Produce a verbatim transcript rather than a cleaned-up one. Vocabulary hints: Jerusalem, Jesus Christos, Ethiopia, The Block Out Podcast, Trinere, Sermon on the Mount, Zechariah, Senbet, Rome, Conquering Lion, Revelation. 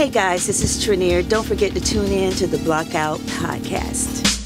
Hey guys, this is Trinere. Don't forget to tune in to the Block Out Podcast.